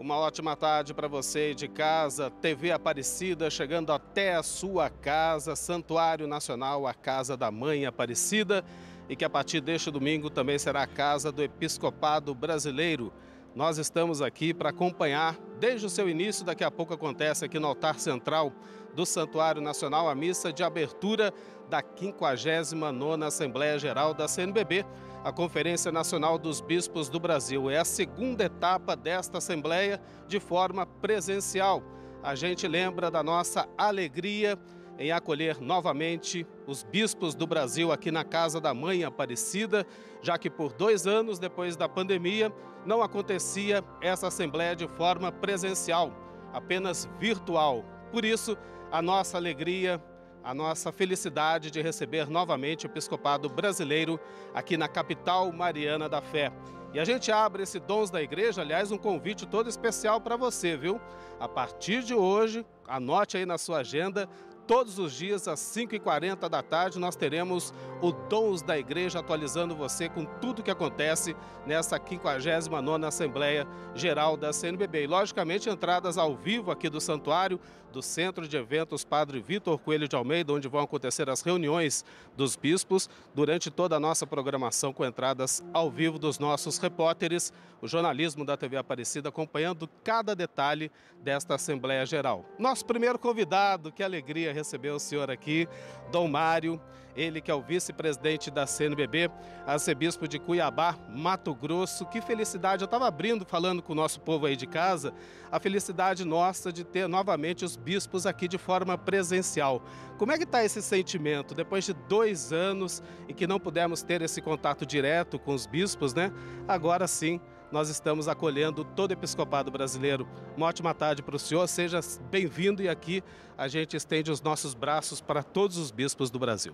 Uma ótima tarde para você de casa, TV Aparecida, chegando até a sua casa, Santuário Nacional, a Casa da Mãe Aparecida, e que a partir deste domingo também será a Casa do Episcopado Brasileiro. Nós estamos aqui para acompanhar desde o seu início. Daqui a pouco acontece aqui no altar central do Santuário Nacional a missa de abertura da 59ª Assembleia Geral da CNBB, a Conferência Nacional dos Bispos do Brasil. É a segunda etapa desta Assembleia de forma presencial. A gente lembra da nossa alegria em acolher novamente os bispos do Brasil aqui na Casa da Mãe Aparecida, já que por 2 anos depois da pandemia não acontecia essa assembleia de forma presencial, apenas virtual. Por isso, a nossa alegria, a nossa felicidade de receber novamente o Episcopado Brasileiro aqui na capital mariana da fé. E a gente abre esse Dons da Igreja, aliás, um convite todo especial para você, viu? A partir de hoje, anote aí na sua agenda, todos os dias, às 5h40 da tarde, nós teremos o Dons da Igreja, atualizando você com tudo o que acontece nessa 59ª Assembleia Geral da CNBB. E, logicamente, entradas ao vivo aqui do Santuário, do Centro de Eventos Padre Vitor Coelho de Almeida, onde vão acontecer as reuniões dos bispos, durante toda a nossa programação, com entradas ao vivo dos nossos repórteres, o jornalismo da TV Aparecida, acompanhando cada detalhe desta Assembleia Geral. Nosso primeiro convidado, que alegria receber o senhor aqui, Dom Mário, ele que é o vice-presidente da CNBB, arcebispo de Cuiabá, Mato Grosso. Que felicidade, eu estava abrindo, falando com o nosso povo aí de casa, a felicidade nossa de ter novamente os bispos aqui de forma presencial. Como é que está esse sentimento, depois de 2 anos em que não pudemos ter esse contato direto com os bispos, né? Agora sim, nós estamos acolhendo todo o Episcopado Brasileiro. Uma ótima tarde para o senhor, seja bem-vindo, e aqui a gente estende os nossos braços para todos os bispos do Brasil.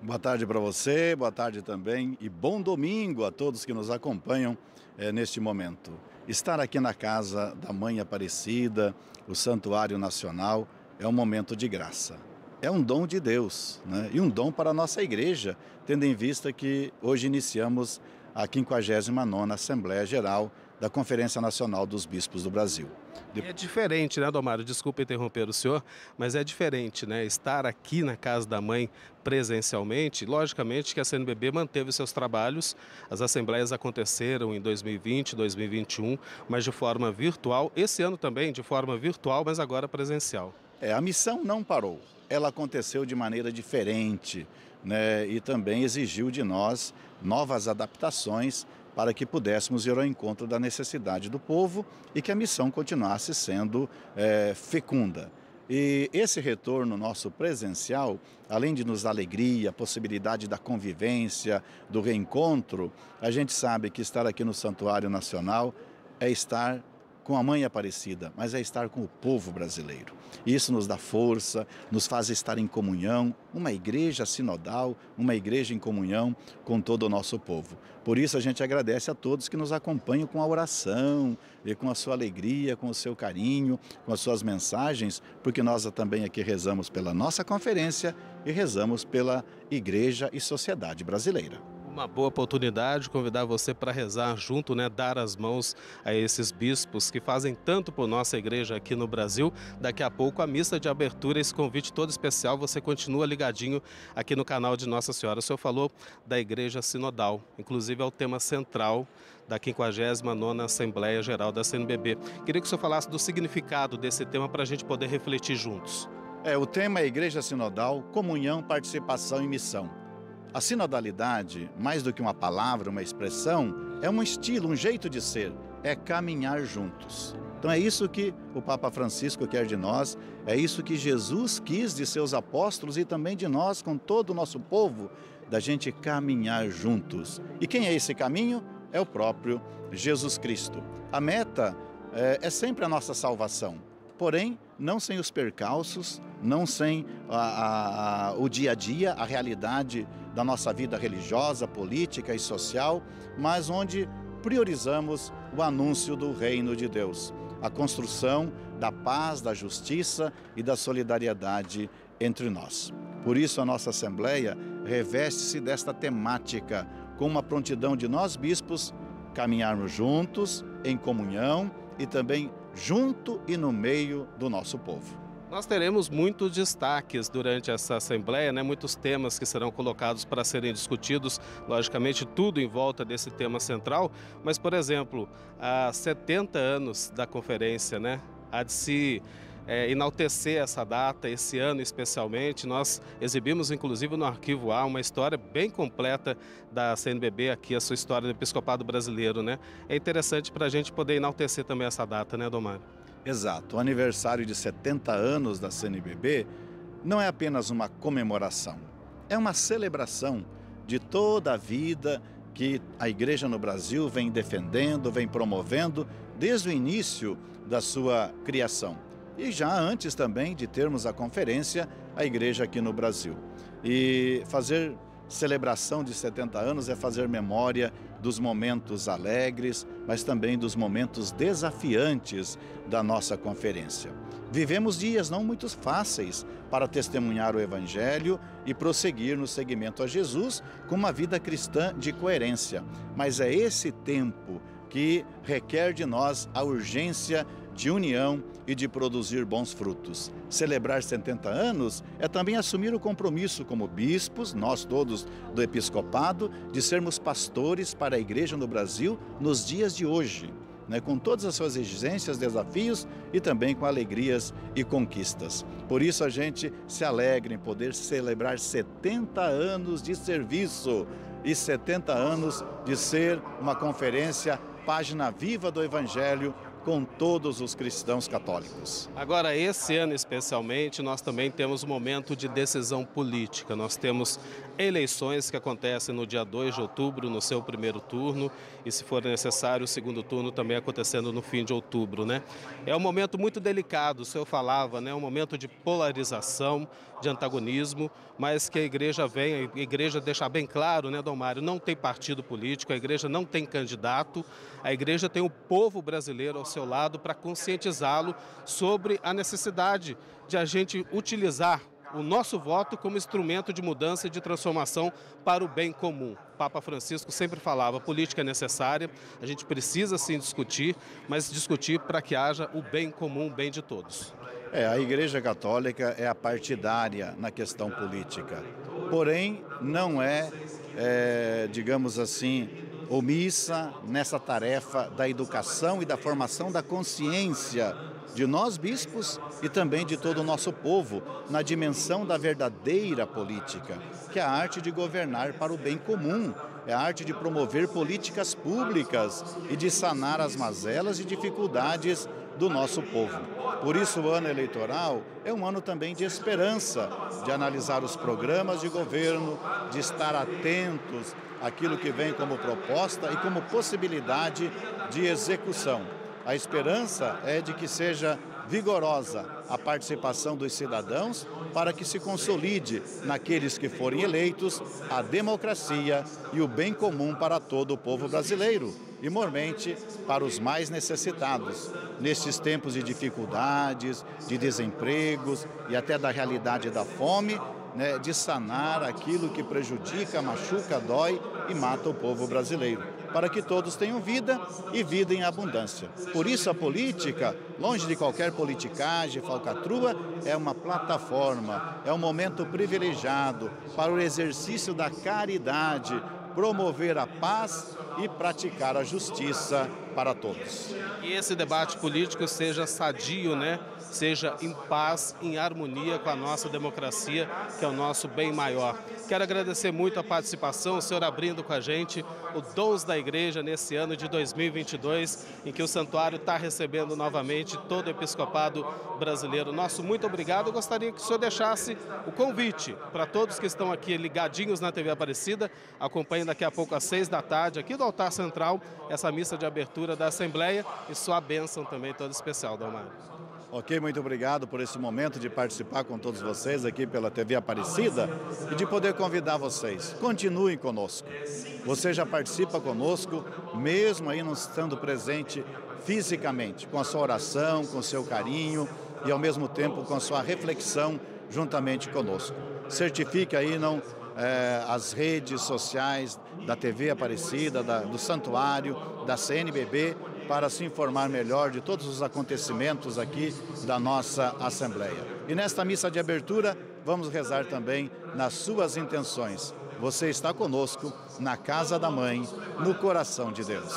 Boa tarde para você, boa tarde também e bom domingo a todos que nos acompanham neste momento. Estar aqui na Casa da Mãe Aparecida, o Santuário Nacional, é um momento de graça. É um dom de Deus, né? E um dom para a nossa igreja, tendo em vista que hoje iniciamos a 59ª Assembleia Geral da Conferência Nacional dos Bispos do Brasil. É diferente, né, Dom Mário? Desculpa interromper o senhor, mas é diferente, né? Estar aqui na Casa da Mãe presencialmente, logicamente que a CNBB manteve seus trabalhos, as assembleias aconteceram em 2020, 2021, mas de forma virtual, esse ano também de forma virtual, mas agora presencial. É, a missão não parou, ela aconteceu de maneira diferente, né, e também exigiu de nós novas adaptações para que pudéssemos ir ao encontro da necessidade do povo e que a missão continuasse sendo fecunda. E esse retorno nosso presencial, além de nos dar alegria, a possibilidade da convivência, do reencontro, a gente sabe que estar aqui no Santuário Nacional é estar com a Mãe Aparecida, mas é estar com o povo brasileiro. Isso nos dá força, nos faz estar em comunhão, uma igreja sinodal, uma igreja em comunhão com todo o nosso povo. Por isso a gente agradece a todos que nos acompanham com a oração e com a sua alegria, com o seu carinho, com as suas mensagens, porque nós também aqui rezamos pela nossa conferência e rezamos pela igreja e sociedade brasileira. Uma boa oportunidade convidar você para rezar junto, né? Dar as mãos a esses bispos que fazem tanto por nossa igreja aqui no Brasil. Daqui a pouco a missa de abertura, esse convite todo especial. Você continua ligadinho aqui no canal de Nossa Senhora. O senhor falou da Igreja Sinodal, inclusive é o tema central da 59ª Assembleia Geral da CNBB. Queria que o senhor falasse do significado desse tema para a gente poder refletir juntos. É, o tema é Igreja Sinodal, comunhão, participação e missão. A sinodalidade, mais do que uma palavra, uma expressão, é um estilo, um jeito de ser, é caminhar juntos. Então é isso que o Papa Francisco quer de nós, é isso que Jesus quis de seus apóstolos e também de nós, com todo o nosso povo, da gente caminhar juntos. E quem é esse caminho? É o próprio Jesus Cristo. A meta é sempre a nossa salvação, porém, não sem os percalços, não sem o dia a dia, a realidade da nossa vida religiosa, política e social, mas onde priorizamos o anúncio do reino de Deus, a construção da paz, da justiça e da solidariedade entre nós. Por isso a nossa Assembleia reveste-se desta temática, com uma prontidão de nós bispos caminharmos juntos, em comunhão, e também junto e no meio do nosso povo. Nós teremos muitos destaques durante essa Assembleia, né? Muitos temas que serão colocados para serem discutidos, logicamente tudo em volta desse tema central, mas, por exemplo, há 70 anos da conferência, né? Há de se enaltecer essa data, esse ano especialmente. Nós exibimos, inclusive, no Arquivo A, uma história bem completa da CNBB aqui, a sua história do Episcopado Brasileiro, né? É interessante para a gente poder enaltecer também essa data, né, Dom Mário? Exato. O aniversário de 70 anos da CNBB não é apenas uma comemoração, é uma celebração de toda a vida que a Igreja no Brasil vem defendendo, vem promovendo desde o início da sua criação. E já antes também de termos a conferência, a Igreja aqui no Brasil. E fazer celebração de 70 anos é fazer memória dos momentos alegres, mas também dos momentos desafiantes da nossa conferência. Vivemos dias não muito fáceis para testemunhar o Evangelho e prosseguir no seguimento a Jesus com uma vida cristã de coerência. Mas é esse tempo que requer de nós a urgência de união e de produzir bons frutos. Celebrar 70 anos é também assumir o compromisso como bispos, nós todos do episcopado, de sermos pastores para a Igreja no Brasil nos dias de hoje, né, com todas as suas exigências, desafios e também com alegrias e conquistas. Por isso a gente se alegra em poder celebrar 70 anos de serviço e 70 anos de ser uma conferência página viva do Evangelho com todos os cristãos católicos. Agora, esse ano especialmente, nós também temos um momento de decisão política. Nós temos eleições que acontecem no dia 2 de outubro, no seu primeiro turno, e se for necessário, o segundo turno também acontecendo no fim de outubro, né? É um momento muito delicado, o senhor falava, né? Um momento de polarização, de antagonismo, mas que a Igreja vem, a Igreja deixar bem claro, né, Dom Mário, não tem partido político, a Igreja não tem candidato, a Igreja tem o povo brasileiro ao seu lado para conscientizá-lo sobre a necessidade de a gente utilizar o nosso voto como instrumento de mudança e de transformação para o bem comum. Papa Francisco sempre falava, política é necessária, a gente precisa sim discutir, mas discutir para que haja o bem comum, o bem de todos. A Igreja Católica é apartidária na questão política, porém não é digamos assim, omissa nessa tarefa da educação e da formação da consciência de nós bispos e também de todo o nosso povo, na dimensão da verdadeira política, que é a arte de governar para o bem comum, é a arte de promover políticas públicas e de sanar as mazelas e dificuldades do nosso povo. Por isso, o ano eleitoral é um ano também de esperança, de analisar os programas de governo, de estar atentos àquilo que vem como proposta e como possibilidade de execução. A esperança é de que seja vigorosa a participação dos cidadãos para que se consolide naqueles que forem eleitos a democracia e o bem comum para todo o povo brasileiro e, mormente, para os mais necessitados. Nestes tempos de dificuldades, de desempregos e até da realidade da fome, né, de sanar aquilo que prejudica, machuca, dói e mata o povo brasileiro, para que todos tenham vida e vida em abundância. Por isso a política, longe de qualquer politicagem, falcatrua, é uma plataforma, é um momento privilegiado para o exercício da caridade, promover a paz e praticar a justiça para todos. Que esse debate político seja sadio, né? Seja em paz, em harmonia com a nossa democracia, que é o nosso bem maior. Quero agradecer muito a participação, o senhor abrindo com a gente o Dons da Igreja nesse ano de 2022, em que o santuário está recebendo novamente todo o episcopado brasileiro. Nosso muito obrigado. Eu gostaria que o senhor deixasse o convite para todos que estão aqui ligadinhos na TV Aparecida, acompanhem daqui a pouco às 18h, aqui do altar central, essa missa de abertura da Assembleia e sua bênção também toda especial, Dom Mário. Ok, muito obrigado por esse momento de participar com todos vocês aqui pela TV Aparecida e de poder convidar vocês. Continuem conosco. Você já participa conosco, mesmo aí não estando presente fisicamente, com a sua oração, com o seu carinho e ao mesmo tempo com a sua reflexão juntamente conosco. Certifique aí não as redes sociais da TV Aparecida, do Santuário, da CNBB, para se informar melhor de todos os acontecimentos aqui da nossa Assembleia. E nesta missa de abertura, vamos rezar também nas suas intenções. Você está conosco na Casa da Mãe, no coração de Deus.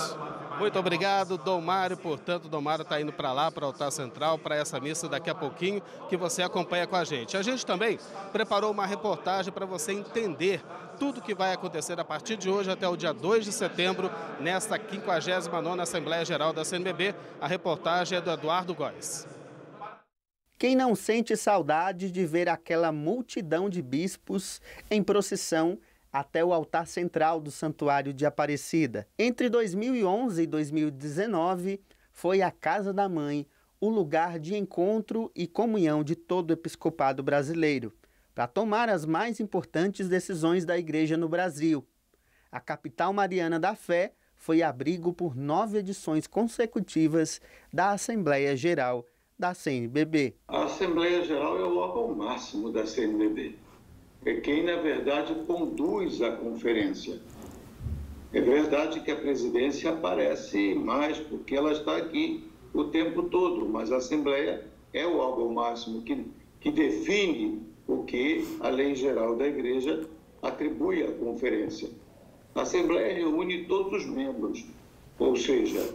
Muito obrigado, Dom Mário. Portanto, Dom Mário está indo para lá, para o altar central, para essa missa daqui a pouquinho, que você acompanha com a gente. A gente também preparou uma reportagem para você entender tudo que vai acontecer a partir de hoje até o dia 2 de setembro, nesta 59ª Assembleia Geral da CNBB. A reportagem é do Eduardo Góes. Quem não sente saudade de ver aquela multidão de bispos em procissão até o altar central do Santuário de Aparecida? Entre 2011 e 2019, foi a Casa da Mãe o lugar de encontro e comunhão de todo o episcopado brasileiro, para tomar as mais importantes decisões da Igreja no Brasil. A capital mariana da fé foi abrigo por 9 edições consecutivas da Assembleia Geral da CNBB. A Assembleia Geral é o órgão máximo da CNBB. É quem, na verdade, conduz a conferência. É verdade que a presidência aparece mais, porque ela está aqui o tempo todo, mas a Assembleia é o órgão máximo que define o que a lei geral da Igreja atribui à conferência. A Assembleia reúne todos os membros, ou seja,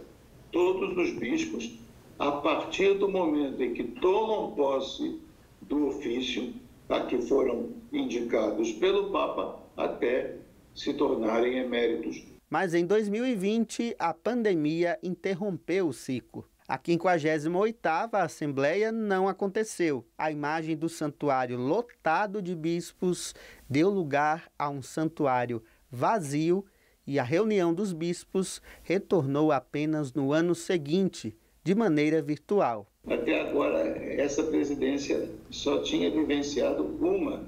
todos os bispos, a partir do momento em que tomam posse do ofício, a que foram indicados pelo Papa até se tornarem eméritos. Mas em 2020, a pandemia interrompeu o ciclo. A 58ª Assembleia não aconteceu. A imagem do santuário lotado de bispos deu lugar a um santuário vazio e a reunião dos bispos retornou apenas no ano seguinte, de maneira virtual. Até agora, essa presidência só tinha vivenciado uma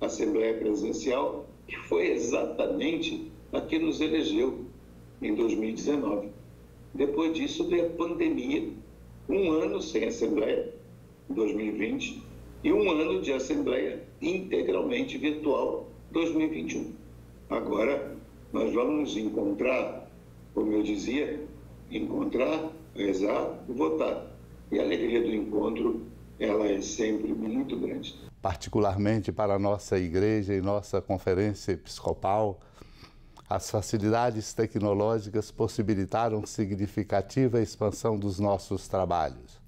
Assembleia Presencial, que foi exatamente a que nos elegeu em 2019. Depois disso, veio a pandemia, um ano sem Assembleia, 2020, e um ano de Assembleia integralmente virtual, 2021. Agora, nós vamos nos encontrar, como eu dizia, encontrar, rezar, votar. E a alegria do encontro, ela é sempre muito grande. Particularmente para a nossa igreja e nossa conferência episcopal, as facilidades tecnológicas possibilitaram significativa expansão dos nossos trabalhos.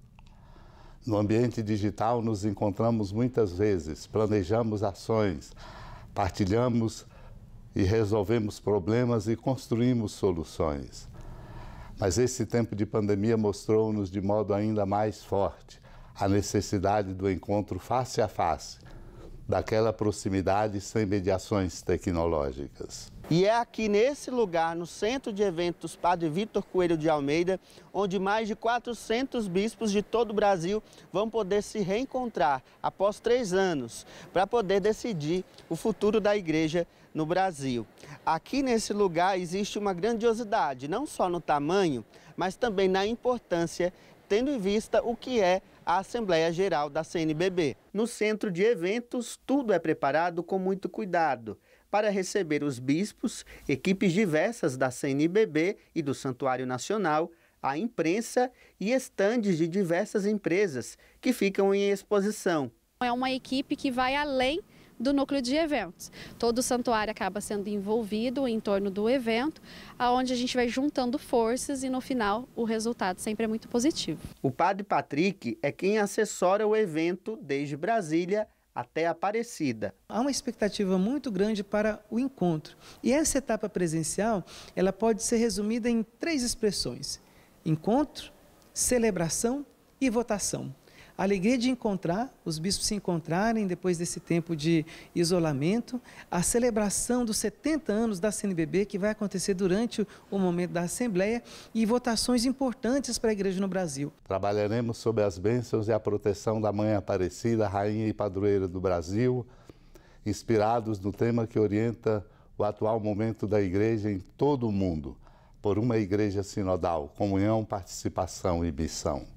No ambiente digital, nos encontramos muitas vezes, planejamos ações, partilhamos e resolvemos problemas e construímos soluções. Mas esse tempo de pandemia mostrou-nos de modo ainda mais forte a necessidade do encontro face a face, daquela proximidade sem mediações tecnológicas. E é aqui nesse lugar, no Centro de Eventos Padre Vitor Coelho de Almeida, onde mais de 400 bispos de todo o Brasil vão poder se reencontrar após 3 anos para poder decidir o futuro da Igreja no Brasil. Aqui nesse lugar existe uma grandiosidade, não só no tamanho, mas também na importância, tendo em vista o que é a Assembleia Geral da CNBB. No centro de eventos, tudo é preparado com muito cuidado para receber os bispos, equipes diversas da CNBB e do Santuário Nacional, a imprensa e estandes de diversas empresas que ficam em exposição. É uma equipe que vai além do núcleo de eventos. Todo o santuário acaba sendo envolvido em torno do evento, onde a gente vai juntando forças e no final o resultado sempre é muito positivo. O Padre Patrick é quem assessora o evento desde Brasília até Aparecida. Há uma expectativa muito grande para o encontro. E essa etapa presencial, ela pode ser resumida em 3 expressões: encontro, celebração e votação. A alegria de encontrar, os bispos se encontrarem depois desse tempo de isolamento, a celebração dos 70 anos da CNBB, que vai acontecer durante o momento da Assembleia, e votações importantes para a Igreja no Brasil. Trabalharemos sob as bênçãos e a proteção da Mãe Aparecida, Rainha e Padroeira do Brasil, inspirados no tema que orienta o atual momento da Igreja em todo o mundo, por uma Igreja sinodal, comunhão, participação e missão.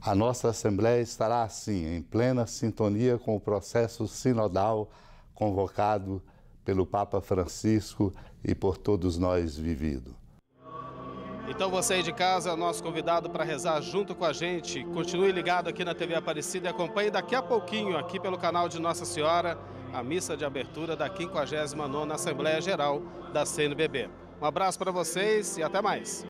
A nossa Assembleia estará, assim, em plena sintonia com o processo sinodal convocado pelo Papa Francisco e por todos nós vivido. Então você aí de casa, nosso convidado para rezar junto com a gente. Continue ligado aqui na TV Aparecida e acompanhe daqui a pouquinho, aqui pelo canal de Nossa Senhora, a missa de abertura da 59ª Assembleia Geral da CNBB. Um abraço para vocês e até mais.